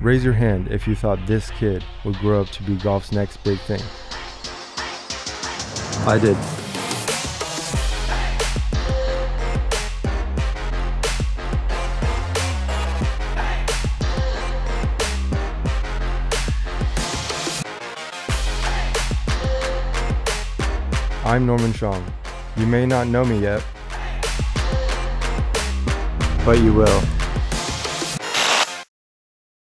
Raise your hand if you thought this kid would grow up to be golf's next big thing. I did. I'm Norman Xiong. You may not know me yet, but you will.